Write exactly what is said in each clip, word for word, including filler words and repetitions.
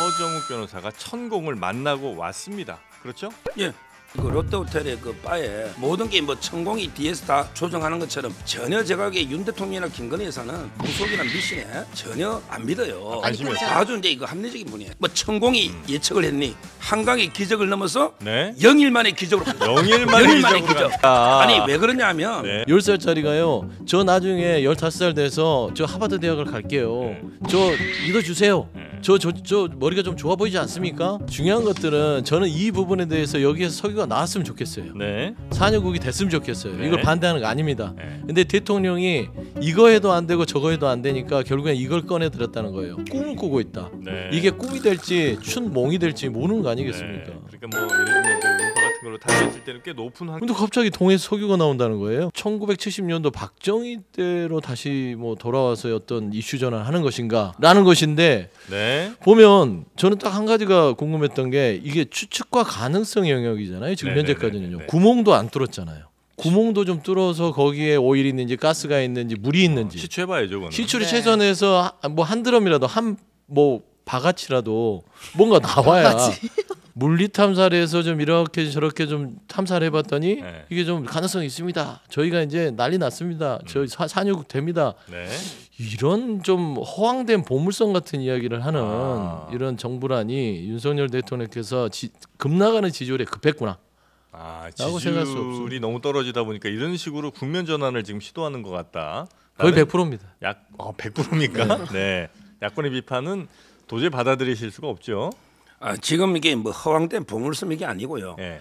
서정욱 변호사가 천공을 만나고 왔습니다. 그렇죠? 예. 그 롯데호텔의 그 바에 모든 게 뭐 천공이 뒤에서 다 조정하는 것처럼 전혀 제가 보기에 윤 대통령이나 김건희 여사는 무속이나 미신에 전혀 안 믿어요. 안심해요. 아주 이제 이거 합리적인 분이에요. 뭐 천공이 음. 예측을 했니? 한강의 기적을 넘어서 네? 영일만의 기적으로. 영일만의, 영일만의 기적. 아. 아니 왜 그러냐면 네. 열 살짜리가요. 저 나중에 열다섯 살 돼서 저 하버드 대학을 갈게요. 네. 저 믿어주세요. 네. 저, 저, 저 머리가 좀 좋아 보이지 않습니까? 중요한 것들은 저는 이 부분에 대해서 여기에서 서기가 나왔으면 좋겠어요. 네. 사녀국이 됐으면 좋겠어요. 네. 이걸 반대하는 거 아닙니다. 네. 근데 대통령이 이거 해도 안 되고 저거 해도 안 되니까 결국엔 이걸 꺼내들었다는 거예요. 꿈을 꾸고 있다. 네. 이게 꿈이 될지 춘몽이 될지 모르는 거 아니겠습니까? 네. 그러니까 뭐 예를 들면 그 같은 걸로 달라질 때는 꽤 높은 한. 근데 갑자기 동에서 석유가 나온다는 거예요. 천구백칠십 년도 박정희 때로 다시 뭐 돌아와서 어떤 이슈 전환하는 것인가라는 것인데 네. 보면 저는 딱 한 가지가 궁금했던 게 이게 추측과 가능성 영역이잖아요. 지금 네네네네. 현재까지는요. 네네. 구멍도 안 뚫었잖아요. 구멍도 좀 뚫어서 거기에 오일이 있는지 가스가 있는지 물이 있는지 어, 시추해봐야죠. 그건. 시추를 네. 최선해서 뭐 한 드럼이라도 한 뭐 바가지라도 뭔가 나와야 물리 탐사를 해서 좀 이렇게 저렇게 좀 탐사를 해봤더니 네. 이게 좀 가능성이 있습니다. 저희가 이제 난리 났습니다. 음. 저희 산유국 됩니다. 네. 이런 좀 허황된 보물성 같은 이야기를 하는 아. 이런 정부란이 윤석열 대통령께서 지, 급나가는 지지율에 급했구나. 아, 지지율이 너무 떨어지다 보니까 이런 식으로 국면 전환을 지금 시도하는 것 같다. 거의 백 퍼센트입니다. 약, 어, 백 퍼센트입니까? 네. 야권의 비판은 도저히 받아들이실 수가 없죠. 아, 지금 이게 뭐 허황된 보물섬 이게 아니고요. 네.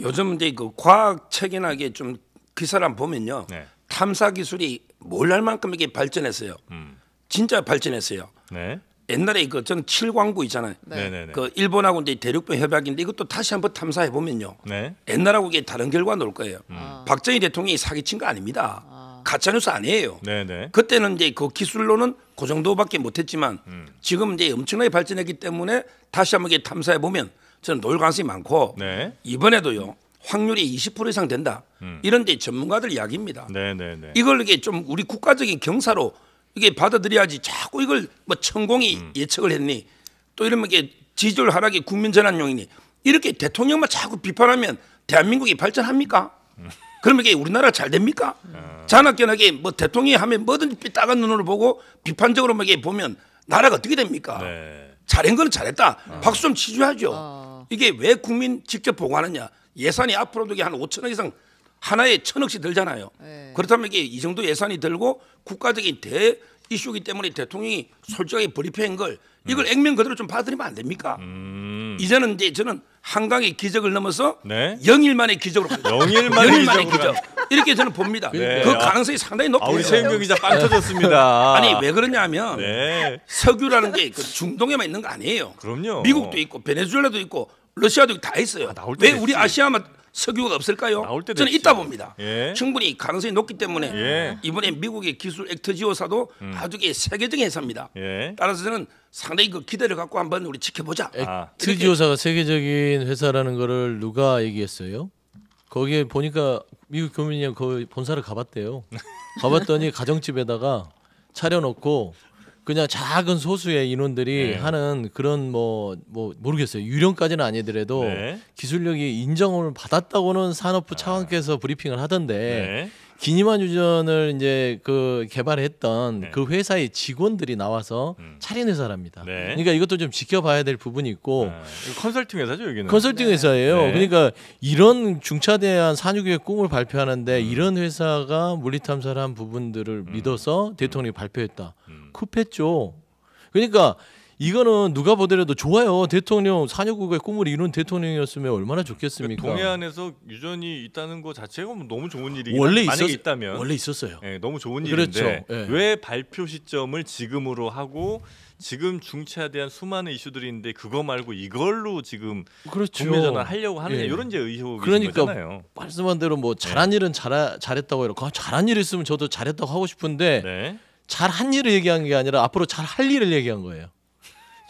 요즘 이제 그 과학 책이나 이게 좀 기사를 보면요. 네. 탐사 기술이 몰랄 만큼 이게 발전했어요. 음. 진짜 발전했어요. 네. 옛날에 그 저는 칠광구 있잖아요. 네. 그 일본하고 이제 대륙병 협약인데 이것도 다시 한번 탐사해 보면요. 네. 옛날하고 이게 다른 결과 나올 거예요. 음. 박정희 대통령이 사기친 거 아닙니다. 아. 가짜뉴스 아니에요. 네네. 그때는 이제 그 기술로는 그 정도밖에 못했지만 음. 지금 이제 엄청나게 발전했기 때문에 다시 한번 이게 탐사해 보면 저는 놀 가능성이 많고 네. 이번에도요. 확률이 이십 퍼센트 이상 된다. 음. 이런 데 전문가들 이야기입니다. 네네네. 이걸 이게 좀 우리 국가적인 경사로. 이게 받아들여야지 자꾸 이걸 뭐 천공이 음. 예측을 했니 또 이러면 이게 지지율 하락이 국민 전환용이니 이렇게 대통령만 자꾸 비판하면 대한민국이 발전합니까? 음. 그러면 이게 우리나라 잘 됩니까? 음. 자나깨나게 뭐 대통령이 하면 뭐든지 삐딱한 눈으로 보고 비판적으로 막 이게 보면 나라가 어떻게 됩니까? 네. 잘한 건 잘했다. 어. 박수 좀 치줘야죠. 어. 이게 왜 국민 직접 보고하느냐? 예산이 앞으로도 이게 한 오천억 이상. 하나에 천억씩 들잖아요. 네. 그렇다면 이게 이 정도 예산이 들고 국가적인 대 이슈이기 때문에 대통령이 솔직하게 브리핑한 걸 이걸 음. 액면 그대로 좀 받아들이면 안 됩니까? 음. 이제는 이제 저는 한강의 기적을 넘어서 네? 영일만의 기적으로 영일만의, 영일만의 기적 이렇게 저는 봅니다. 네. 그 가능성이 상당히 높아요. 아, 우리 채상병 기자 빵 터졌습니다. 아니 왜 그러냐면 네. 석유라는 게 그 중동에만 있는 거 아니에요. 그럼요. 미국도 있고 베네수엘라도 있고 러시아도 다 있어요. 아, 왜 됐지. 우리 아시아만 석유가 없을까요? 저는 있다 봅니다. 예. 충분히 가능성이 높기 때문에 예. 이번에 미국의 기술 액트지오사도 음. 아주 세계적인 회사입니다. 예. 따라서 저는 상당히 그 기대를 갖고 한번 우리 지켜보자. 액트지오사가 아. 세계적인 회사라는 거를 누가 얘기했어요? 거기에 보니까 미국 교민이 거기 본사를 가봤대요. 가봤더니 가정집에다가 차려놓고 그냥 작은 소수의 인원들이 네. 하는 그런 뭐뭐 뭐 모르겠어요. 유령까지는 아니더라도 네. 기술력이 인정을 받았다고는 산업부 차관께서 아. 브리핑을 하던데 네. 기니마 유전을 이제 그 개발했던 네. 그 회사의 직원들이 나와서 음. 차린 회사랍니다. 네. 그러니까 이것도 좀 지켜봐야 될 부분이 있고 아. 컨설팅 회사죠 여기는. 컨설팅 네. 회사예요. 네. 그러니까 이런 중차대한 산유국의 꿈을 발표하는데 음. 이런 회사가 물리탐사를 한 부분들을 음. 믿어서 대통령이 발표했다. 음. 급했죠. 그러니까 이거는 누가 보더라도 좋아요. 대통령 산유국의 꿈을 이룬 대통령이었으면 얼마나 좋겠습니까? 동해안에서 유전이 있다는 거 자체가 너무 좋은 일이긴 원래 있었, 만약에 있다면 원래 있었어요. 네, 너무 좋은 그렇죠. 일인데 네. 왜 발표 시점을 지금으로 하고 지금 중차대한 수많은 이슈들이 있는데 그거 말고 이걸로 지금 그렇죠. 국면 전환하려고 하느냐 예. 이런 제 의혹이 그러니까 있잖아요. 말씀한 대로 뭐 잘한 네. 일은 잘하, 잘했다고 해라. 잘한 일 있으면 저도 잘했다고 하고 싶은데 네. 잘한 일을 얘기한 게 아니라 앞으로 잘할 일을 얘기한 거예요.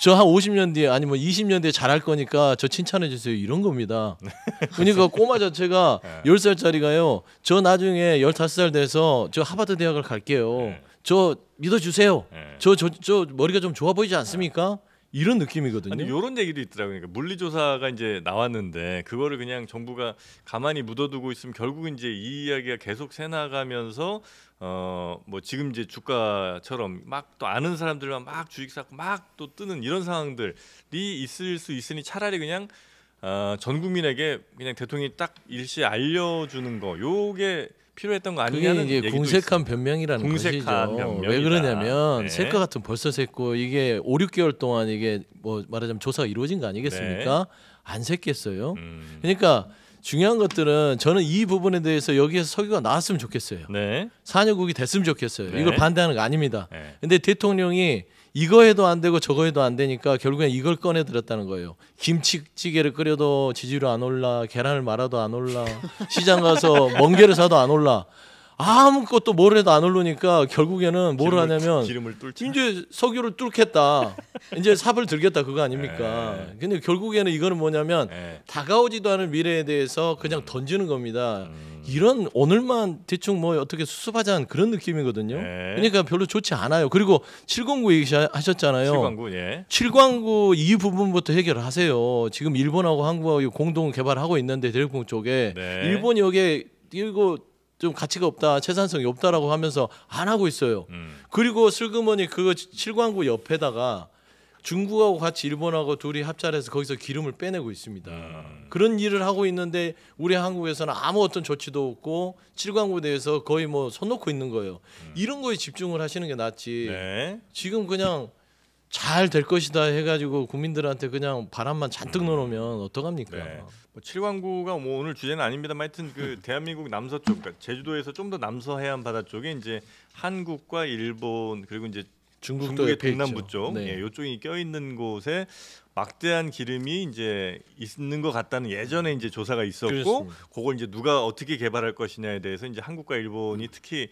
저 한 오십 년 뒤에 아니면 이십 년 뒤에 잘할 거니까 저 칭찬해 주세요 이런 겁니다. 그러니까 꼬마 자체가 네. 열 살짜리가요. 저 나중에 열다섯 살 돼서 저 하버드 대학을 갈게요. 네. 저 믿어주세요. 네. 저, 저, 저 머리가 좀 좋아 보이지 않습니까? 이런 느낌이거든요. 아니, 이런 얘기도 있더라고요. 그러니까 물리조사가 이제 나왔는데 그거를 그냥 정부가 가만히 묻어두고 있으면 결국 이제 이 이야기가 계속 새나가면서 어 뭐 지금 이제 주가처럼 막 또 아는 사람들만 막 주식 사고 막 또 뜨는 이런 상황들이 있을 수 있으니 차라리 그냥 어, 전 국민에게 그냥 대통령이 딱 일시 알려주는 거, 요게 필요했던 거 아니냐는 이제 궁색한 있어요. 변명이라는 궁색한 것이죠. 변명이다. 왜 그러냐면 셀 것 같으면 벌써 샜고 이게 오, 육 개월 동안 이게 뭐 말하자면 조사가 이루어진 거 아니겠습니까? 네. 안 샜겠어요. 음. 그러니까 중요한 것들은 저는 이 부분에 대해서 여기에서 서기가 나왔으면 좋겠어요. 네. 사녀국이 됐으면 좋겠어요. 네. 이걸 반대하는 거 아닙니다. 네. 근데 대통령이 이거 해도 안 되고 저거 해도 안 되니까 결국엔 이걸 꺼내들었다는 거예요. 김치찌개를 끓여도 지지율 안 올라, 계란을 말아도 안 올라, 시장 가서 멍게를 사도 안 올라, 아무것도 뭘 해도 안 오르니까 결국에는 뭘 기름을, 하냐면 기름을 이제 석유를 뚫겠다, 이제 삽을 들겠다, 그거 아닙니까? 에이. 근데 결국에는 이거는 뭐냐면 에이. 다가오지도 않은 미래에 대해서 그냥 음. 던지는 겁니다. 음. 이런 오늘만 대충 뭐 어떻게 수습하자는 그런 느낌이거든요. 에이. 그러니까 별로 좋지 않아요. 그리고 칠광구 얘기하셨잖아요. 칠광구, 예. 칠광구 이 부분부터 해결을 하세요. 지금 일본하고 한국하고 공동 개발하고 있는데 대륙공 쪽에 네. 일본이 여기에 이거 좀 가치가 없다, 채산성이 없다라고 하면서 안 하고 있어요. 음. 그리고 슬그머니 그 칠광구 옆에다가 중국하고 같이 일본하고 둘이 합작해서 거기서 기름을 빼내고 있습니다. 음. 그런 일을 하고 있는데 우리 한국에서는 아무 어떤 조치도 없고 칠광구에 대해서 거의 뭐 손 놓고 있는 거예요. 음. 이런 거에 집중을 하시는 게 낫지. 네. 지금 그냥 잘 될 것이다 해가지고 국민들한테 그냥 바람만 잔뜩 넣어놓으면 어떡합니까? 네. 뭐 칠광구가 뭐 오늘 주제는 아닙니다만 하여튼 그 대한민국 남서쪽, 그러니까 제주도에서 좀 더 남서 해안 바다 쪽에 이제 한국과 일본 그리고 이제 중국의 동남부 쪽, 네. 예, 요쪽이 껴있는 곳에 막대한 기름이 이제 있는 것 같다는 예전에 이제 조사가 있었고, 그렇습니다. 그걸 이제 누가 어떻게 개발할 것이냐에 대해서 이제 한국과 일본이 특히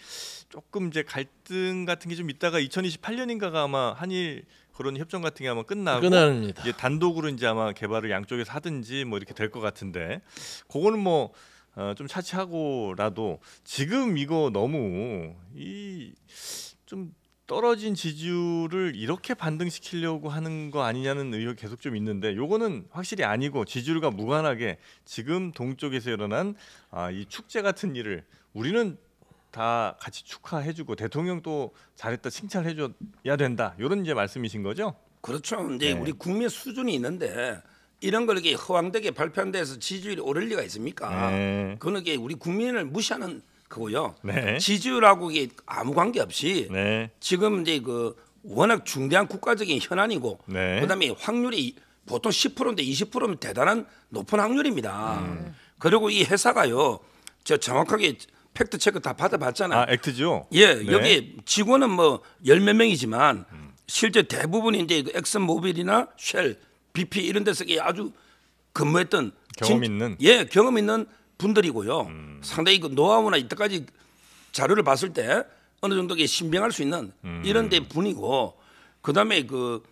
조금 이제 갈등 같은 게 좀 있다가 이천이십팔 년인가가 아마 한일 그런 협정 같은 게 아마 끝나고 끝납니다. 이제 단독으로 이제 아마 개발을 양쪽에서 하든지 뭐 이렇게 될 것 같은데, 그거는 뭐 어, 좀 차치하고라도 지금 이거 너무 이 좀 떨어진 지지율을 이렇게 반등시키려고 하는 거 아니냐는 의혹이 계속 좀 있는데, 요거는 확실히 아니고 지지율과 무관하게 지금 동쪽에서 일어난 아, 이 축제 같은 일을 우리는 다 같이 축하해주고 대통령도 잘했다 칭찬해줘야 된다, 이런 이제 말씀이신 거죠? 그렇죠. 근데 네. 우리 국민 수준이 있는데 이런 걸 이렇게 허황되게 발표한 데서 지지율이 오를 리가 있습니까? 네. 그건 이게 우리 국민을 무시하는 거고요. 네. 지지율하고 이게 아무 관계 없이 네. 지금 이제 그 워낙 중대한 국가적인 현안이고 네. 그다음에 확률이 보통 십 퍼센트인데 이십 퍼센트면 대단한 높은 확률입니다. 음. 그리고 이 회사가요, 저 정확하게 팩트 체크 다 받아봤잖아요. 아, 액트지오? 예, 네. 여기 직원은 뭐 열 몇 명이지만 음. 실제 대부분 이제 엑슨모빌이나 쉘, 비피 이런 데서 아주 근무했던 경험 진, 있는 예 경험 있는 분들이고요. 음. 상당히 그 노하우나 이때까지 자료를 봤을 때 어느 정도 신빙할 수 있는 음. 이런 데 분이고, 그다음에 그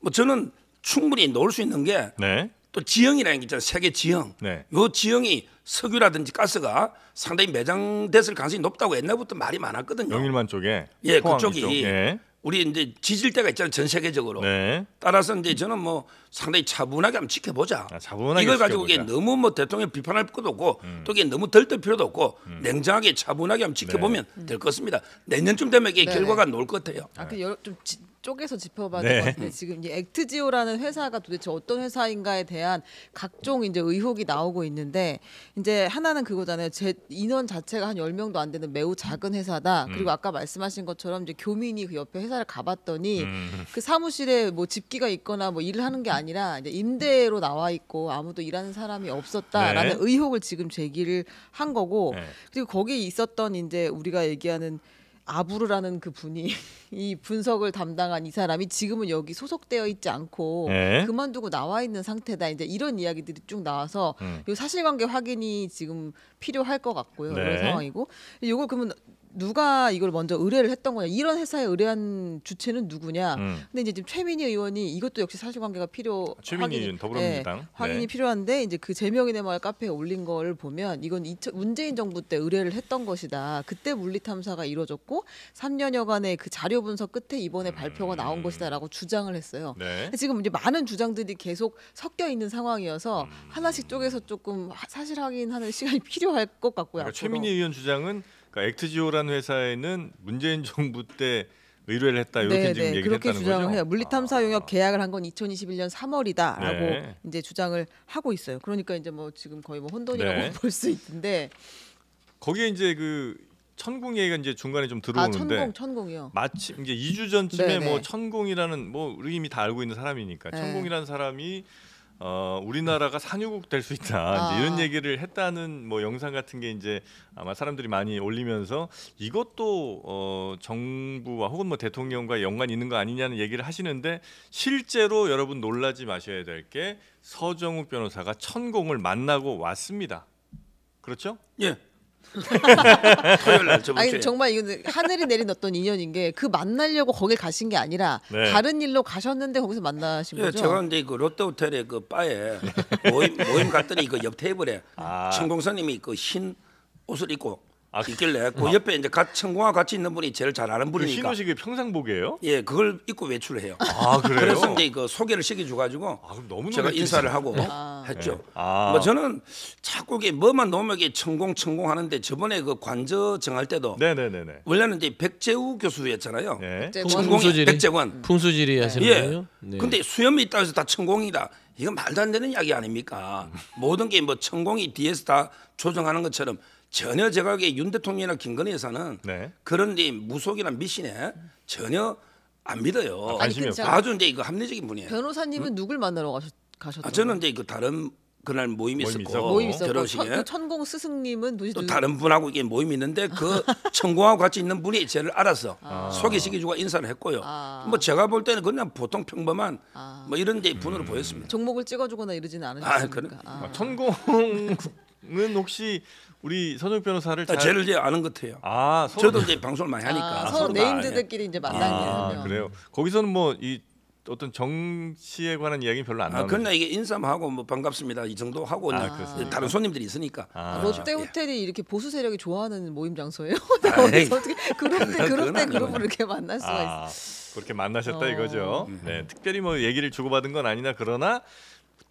뭐 저는 충분히 넣을 수 있는 게. 네. 또 지형이라는 게 있잖아요. 세계 지형. 네. 요 지형이 석유라든지 가스가 상당히 매장됐을 가능성이 높다고 옛날부터 말이 많았거든요. 영일만 쪽에. 예, 그쪽이 쪽. 예. 우리 이제 지질 때가 있잖아요. 전 세계적으로. 네. 따라서 이제 저는 뭐 상당히 차분하게 한번 지켜보자. 아, 차분하게 이걸 가지고 지켜보자. 이게 너무 뭐 대통령 비판할 것도 없고 음. 또 이게 너무 덜떨 필요도 없고 음. 냉정하게 차분하게 한번 지켜보면 네. 될 것입니다. 내년쯤 되면 이게 네. 결과가 나올 것 같아요. 아, 그 여러 좀 지... 쪽에서 짚어봐야 될 것 같은데 네. 지금 이 액트지오라는 회사가 도대체 어떤 회사인가에 대한 각종 이제 의혹이 나오고 있는데, 이제 하나는 그거잖아요. 제 인원 자체가 한 열 명도 안 되는 매우 작은 회사다. 음. 그리고 아까 말씀하신 것처럼 이제 교민이 그 옆에 회사를 가봤더니 음. 그 사무실에 뭐 집기가 있거나 뭐 일을 하는 게 아니라 이제 임대로 나와 있고 아무도 일하는 사람이 없었다라는 네. 의혹을 지금 제기를 한 거고, 네. 그리고 거기 있었던 이제 우리가 얘기하는 아부르라는 그 분이 이 분석을 담당한 이 사람이 지금은 여기 소속되어 있지 않고 에? 그만두고 나와 있는 상태다. 이제 이런 이야기들이 쭉 나와서 음. 이 사실관계 확인이 지금 필요할 것 같고요. 네. 이런 상황이고, 이걸 그러면 누가 이걸 먼저 의뢰를 했던 거냐, 이런 회사에 의뢰한 주체는 누구냐. 음. 근데 이제 지금 최민희 의원이 이것도 역시 사실관계가 필요. 최민희 의원 더불어민주당. 네, 확인이 네. 필요한데 이제 그 제명인의 마을 카페에 올린 거를 보면 이건 문재인 정부 때 의뢰를 했던 것이다. 그때 물리 탐사가 이루어졌고 삼 년여간의 그 자료 분석 끝에 이번에 음. 발표가 나온 것이다라고 주장을 했어요. 네. 지금 이제 많은 주장들이 계속 섞여 있는 상황이어서 음. 하나씩 쪽에서 조금 사실 확인하는 시간이 필요할 것 같고요. 그러니까 최민희 의원 주장은 그러니까 액트지오라는 회사에는 문재인 정부 때 의뢰를 했다 이렇게 네네, 지금 얘기를 했다는 거죠. 해요. 물리탐사 용역 아. 계약을 한 건 이천이십일 년 삼월이다라고 네. 이제 주장을 하고 있어요. 그러니까 이제 뭐 지금 거의 뭐 혼돈이라고 네. 볼 수 있는데 거기에 이제 그 천공 얘기가 이제 중간에 좀 들어오는데 아, 천공, 천공이요. 마침 이제 이 주 전쯤에 네네. 뭐 천공이라는 뭐 우리 이미 다 알고 있는 사람이니까 네. 천공이라는 사람이 어 우리나라가 산유국 될 수 있다 아. 이제 이런 얘기를 했다는 뭐 영상 같은 게 이제 아마 사람들이 많이 올리면서 이것도 어 정부와 혹은 뭐 대통령과 연관이 있는 거 아니냐는 얘기를 하시는데 실제로 여러분 놀라지 마셔야 될 게 서정욱 변호사가 천공을 만나고 왔습니다. 그렇죠? 예. 토요일 날 저번 아니, 주에. 정말 이건 하늘이 내린 어떤 인연인 게 그 만나려고 거길 가신 게 아니라 네. 다른 일로 가셨는데 거기서 만나신 네, 거죠? 제가 이제 그 롯데호텔의 그 바에 모임, 모임 갔더니 그 옆 테이블에 아. 천공사님이 그 흰 옷을 입고 아, 있길래 그 어. 옆에 이제 천공과 같이 있는 분이 제일 잘 아는 분이니까. 흰 옷이 평상복이에요? 예, 그걸 입고 외출을 해요. 아, 그래요? 그래서 이제 그 소개를 시켜줘가지고 아, 너무 제가 인사를 하고 아. 했죠. 네. 아. 뭐 저는 자꾸 이게 뭐만 놓으면 이게 천공 천공 하는데 저번에 그 관저 정할 때도 네네네네. 원래는 이제 백재우 교수였잖아요. 네. 천공이 백재관 풍수지리 하시는 거예요? 예. 네. 근데 수염이 있다고 해서 다 천공이다. 이건 말도 안 되는 이야기 아닙니까? 모든 게 뭐 천공이 뒤에서 다 조정하는 것처럼. 전혀 제가 보기에 윤 대통령이나 김건희 여사는 네. 그런 데 무속이나 미신에 전혀 안 믿어요. 아니, 아주 이제 이거 합리적인 분이에요. 변호사님은 응? 누굴 만나러 가셨, 가셨나요? 아, 저는 이제 그 다른 그날 모임이 모임 있었고 모임 결혼식에 천, 천공 스승님은 또 다른 분하고 이게 모임이 있는데 그 천공하고 같이 있는 분이 저를 알아서 아. 소개시켜주고 인사를 했고요. 아. 뭐 제가 볼 때는 그냥 보통 평범한 아. 뭐 이런 데 분으로 음. 보였습니다. 종목을 찍어주거나 이러지는 않으셨습니까? 아, 아. 천공은 혹시 우리 서정욱 변호사를 잘... 제를 이제 아는 것 같아요. 아, 서로... 저도 이제 방송을 많이 하니까 아, 서로 네임드들끼리 이제 만나는 아, 그래요. 거기서는 뭐 이 어떤 정치에 관한 이야기는 별로 안 나와요. 아, 그러나 이게 인사하고 뭐 반갑습니다 이 정도 하고 아, 아, 다른 손님들이 있으니까. 아, 롯데 호텔이 이렇게 보수 세력이 좋아하는 모임 장소예요? 아, 어떻게 그런 때 그런 때 그룹을 이렇게 만날 수가 아, 있어. 그렇게 만나셨다 어. 이거죠. 음. 네, 특별히 뭐 얘기를 주고받은 건 아니나 그러나.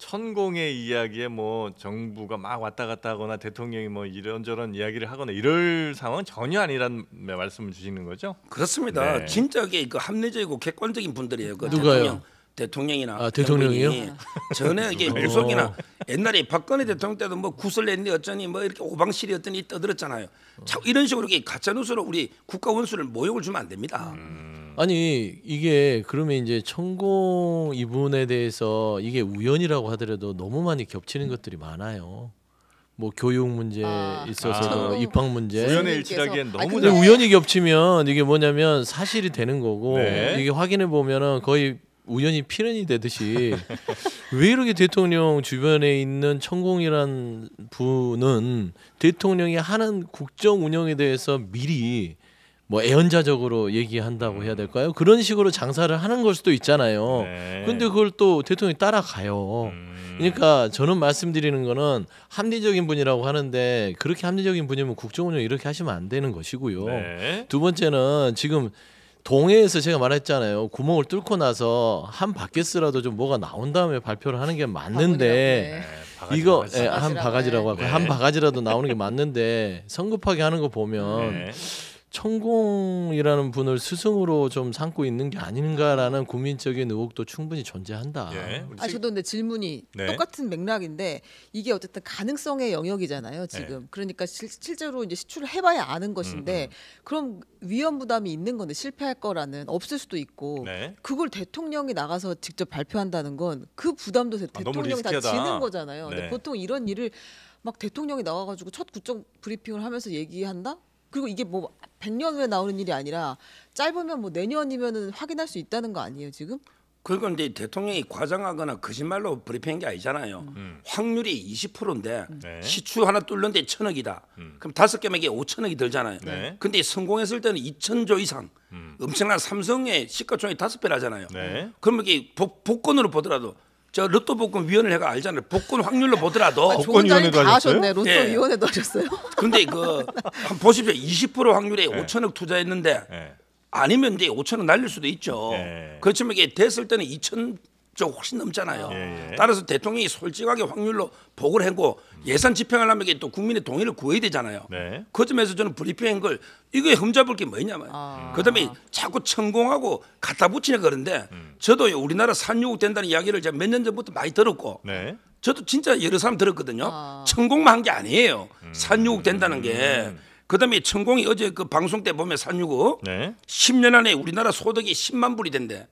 천공의 이야기에 뭐 정부가 막 왔다 갔다 하거나 대통령이 뭐 이런저런 이야기를 하거나 이럴 상황은 전혀 아니란 말씀을 주시는 거죠? 그렇습니다. 네. 진짜 그 합리적이고 객관적인 분들이에요. 그 누가요? 대통령이나 아, 대통령이요? 전에 이게 무속이나 옛날에 박근혜 대통령 때도 뭐 구슬냈니 어쩌니 뭐 이렇게 오방실이 어쩌니 떠들었잖아요. 자, 이런 식으로 이렇게 가짜 뉴스로 우리 국가 원수를 모욕을 주면 안 됩니다. 음. 아니 이게 그러면 이제 천공 이분에 대해서 이게 우연이라고 하더라도 너무 많이 겹치는 것들이 많아요. 뭐 교육 문제 아, 있어서 아, 입학 문제 우연의 일치라기엔 너무 근데 우연히 겹치면 이게 뭐냐면 사실이 되는 거고 네. 이게 확인해 보면은 거의 우연히 필연이 되듯이 왜 이렇게 대통령 주변에 있는 천공이란 분은 대통령이 하는 국정 운영에 대해서 미리 뭐 애연자적으로 얘기한다고 해야 될까요? 그런 식으로 장사를 하는 걸 수도 있잖아요. 네. 근데 그걸 또 대통령이 따라가요. 음. 그러니까 저는 말씀드리는 거는 합리적인 분이라고 하는데 그렇게 합리적인 분이면 국정운영 이렇게 하시면 안 되는 것이고요. 네. 두 번째는 지금 동해에서 제가 말했잖아요. 구멍을 뚫고 나서 한 바퀴스라도 좀 뭐가 나온 다음에 발표를 하는 게 맞는데 바구니라고, 네. 이거 바가지, 네. 한 바가지라고 하고 네. 한 바가지라도 나오는 게 맞는데 성급하게 하는 거 보면 네. 천공이라는 분을 스승으로 좀 삼고 있는 게 아닌가라는 국민적인 의혹도 충분히 존재한다. 예. 아 저도 근데 질문이 네. 똑같은 맥락인데 이게 어쨌든 가능성의 영역이잖아요. 지금 네. 그러니까 실, 실제로 이제 시추를 해봐야 아는 것인데 음, 음. 그럼 위험 부담이 있는 건데 실패할 거라는 없을 수도 있고 네. 그걸 대통령이 나가서 직접 발표한다는 건 그 부담도 대통령이 아, 다 지는 거잖아요. 네. 근데 보통 이런 일을 막 대통령이 나와가지고 첫 국정 브리핑을 하면서 얘기한다? 그리고 이게 뭐 백 년 후에 나오는 일이 아니라 짧으면 뭐 내년이면은 확인할 수 있다는 거 아니에요 지금? 그런데 대통령이 과장하거나 거짓말로 브리핑한 게 아니잖아요. 음. 확률이 이십 퍼센트인데 네. 시추 하나 뚫는데 천억이다. 음. 그럼 다섯 개 맥에 오천억이 들잖아요. 네. 근데 성공했을 때는 이천조 이상 음. 엄청난 삼성의 시가총액 다섯 배라잖아요. 네. 그러면 이게 복, 복권으로 보더라도 저 로또 복권 위원회가 알잖아요. 복권 확률로 보더라도. 아, 복권 위원회도 하셨어요? 로또 네. 위원회도 하셨어요? 근데 그 보십시오. 이십 퍼센트 확률에 네. 오천억 투자했는데 네. 아니면 이제 오천억 날릴 수도 있죠. 예. 그렇지만 이게 됐을 때는 이천조 훨씬 넘잖아요. 예. 따라서 대통령이 솔직하게 확률로 보고를 했고 음. 예산 집행하려면 이게 또 국민의 동의를 구해야 되잖아요. 네. 그 점에서 저는 브리핑한 걸 이거에 흠잡을 게 뭐냐면 아. 그다음에 자꾸 천공하고 갖다 붙이냐 그런데 음. 저도 우리나라 산유국 된다는 이야기를 제가 몇 년 전부터 많이 들었고 네. 저도 진짜 여러 사람 들었거든요. 아. 천공만 한 게 아니에요. 음. 산유국 된다는 게. 음. 그다음에 천공이 어제 그 방송 때 보면 산유국 네. 십 년 안에 우리나라 소득이 십만 불이 된대.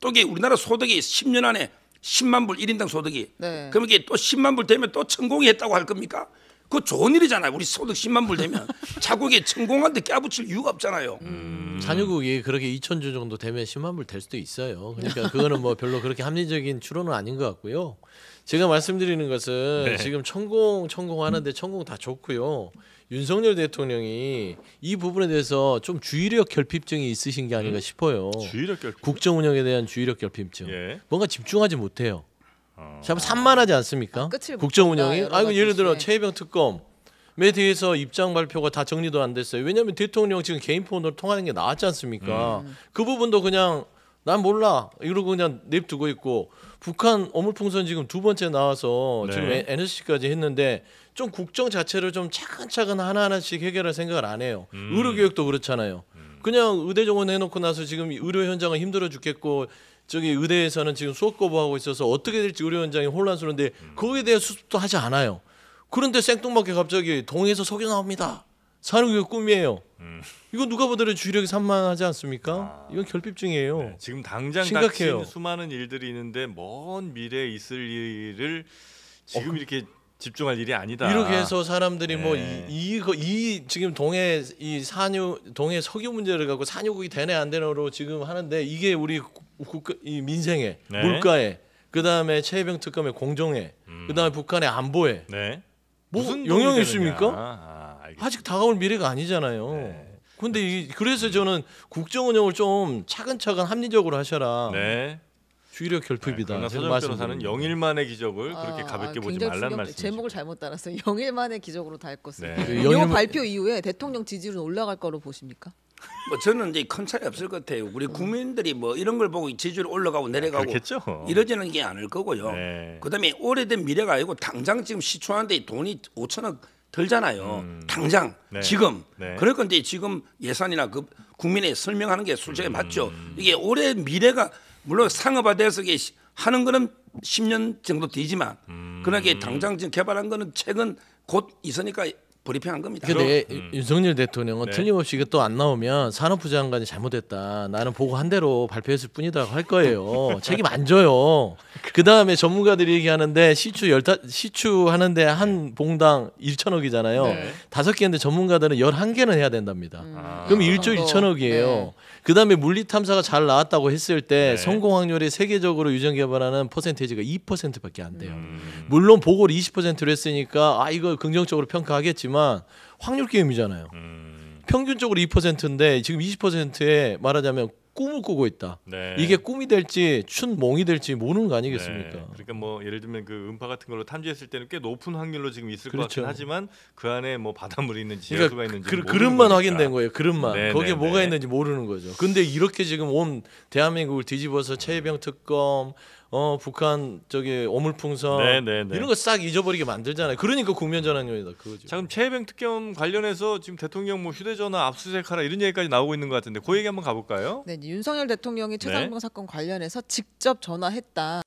또 이게 우리나라 소득이 십 년 안에 십만 불 일 인당 소득이. 네. 그럼 이게 또 십만 불 되면 또 천공이 했다고 할 겁니까? 그거 좋은 일이잖아요. 우리 소득 십만 불 되면 자꾸 이게 천공한테 까부칠 이유가 없잖아요. 음. 산유국이 그렇게 이천조 정도 되면 십만 불 될 수도 있어요. 그러니까 그거는 뭐 별로 그렇게 합리적인 추론은 아닌 것 같고요. 제가 말씀드리는 것은 네. 지금 천공 천공 하는데 천공 다 좋고요. 윤석열 대통령이 이 부분에 대해서 좀 주의력 결핍증이 있으신 게 아닌가 음. 싶어요. 주의력 결핍. 국정 운영에 대한 주의력 결핍증. 예. 뭔가 집중하지 못해요. 어. 참 산만하지 않습니까? 아, 국정 운영이. 아이고 예를 들어 채병 특검에 대해서 입장 발표가 다 정리도 안 됐어요. 왜냐하면 대통령 지금 개인 폰으로 통하는 게 나왔지 않습니까? 음. 그 부분도 그냥 난 몰라 이러고 그냥 냅두고 있고 북한 어물풍선 지금 두 번째 나와서 네. 지금 엔에스씨까지 했는데 좀 국정 자체를 좀 차근차근 하나하나씩 해결할 생각을 안 해요. 음. 의료교육도 그렇잖아요. 음. 그냥 의대 정원 해놓고 나서 지금 의료 현장은 힘들어 죽겠고 저기 의대에서는 지금 수업 거부하고 있어서 어떻게 될지 의료 현장이 혼란스러운데 음. 거기에 대해 수습도 하지 않아요. 그런데 생뚱맞게 갑자기 동해에서 석유 나옵니다. 산업의 꿈이에요. 음. 이거 누가 보더라도 주의력이 산만하지 않습니까? 아. 이건 결핍증이에요. 네, 지금 당장 심각해요. 닥친 수많은 일들이 있는데 먼 미래에 있을 일을 지금 어. 이렇게 집중할 일이 아니다. 이렇게 해서 사람들이 네. 뭐 이 이 지금 동해 이 산유 동해 석유 문제를 갖고 산유국이 되네 안 되네로 지금 하는데 이게 우리 국가 이 민생에 네. 물가에 그 다음에 채병 특검의 공정에 음. 그 다음에 북한의 안보에 네. 뭐 무슨 영향이 있습니까? 아. 아직 다가올 미래가 아니잖아요. 그런데 네. 그래서 저는 국정 운영을 좀 차근차근 합리적으로 하셔라. 네. 주의력 결핍이다. 네, 서정욱 변호사는 영일만의 기적을 아, 그렇게 가볍게 아, 보지 말란 말씀이죠. 제목을 잘못 따랐어요. 영일만의 기적으로 다 했었어요. 네. 네. 영일 발표 이후에 대통령 지지율은 올라갈 거로 보십니까? 뭐 저는 이제 큰 차이 없을 것 같아요. 우리 국민들이 뭐 이런 걸 보고 지지율 올라가고 내려가고 그렇겠죠. 이러지는 게 않을 거고요. 네. 그다음에 오래된 미래가 아니고 당장 지금 시초하는데 돈이 오천억 들잖아요. 음. 당장 네. 지금 네. 그럴 건데 지금 예산이나 그 국민에 설명하는 게 솔직히 음. 맞죠. 이게 올해 미래가 물론 상업화돼서 하는 거는 십 년 정도 되지만 음. 그러나 이게 당장 지금 개발한 거는 최근 곧 있으니까 브리핑한 겁니다. 그런데 음. 윤석열 대통령은 네. 틀림없이 이게 또 안 나오면 산업부 장관이 잘못했다. 나는 보고 한 대로 발표했을 뿐이다라고 할 거예요. 책임 안 져요. 그 다음에 전문가들이 얘기하는데 시추 열다 시추 하는데 한 봉당 일천억이잖아요. 다섯 네. 개인데 전문가들은 열한 개는 해야 된답니다. 음. 아. 그럼 일조 일천억이에요. 네. 그 다음에 물리 탐사가 잘 나왔다고 했을 때 네. 성공 확률이 세계적으로 유전 개발하는 퍼센테이지가 이 퍼센트밖에 안 돼요. 음. 물론 보고를 이십 퍼센트로 했으니까 아 이거 긍정적으로 평가하겠지만. 확률 게임이잖아요. 음. 평균적으로 이 퍼센트인데 지금 이십 퍼센트에 말하자면 꿈을 꾸고 있다. 네. 이게 꿈이 될지 춘몽이 될지 모르는 거 아니겠습니까? 네. 그러니까 뭐 예를 들면 그 음파 같은 걸로 탐지했을 때는 꽤 높은 확률로 지금 있을 그렇죠. 것 같긴 하지만 그 안에 뭐 바닷물이 있는지 지하수가 그러니까 있는지 그, 그릇만 거니까. 확인된 거예요. 그릇만 네, 거기에 네, 뭐가 네. 있는지 모르는 거죠. 근데 이렇게 지금 온 대한민국을 뒤집어서 채병 특검 어 북한 저기 어물풍선 네, 네, 네. 이런 거 싹 잊어버리게 만들잖아요. 그러니까 국면 전환용이다 그거죠. 자, 그럼 채병 특검 관련해서 지금 대통령 뭐 휴대전화 압수수색하라 이런 얘기까지 나오고 있는 것 같은데 그 얘기 한번 가볼까요? 네, 윤석열 대통령이 채상병 네. 사건 관련해서 직접 전화했다.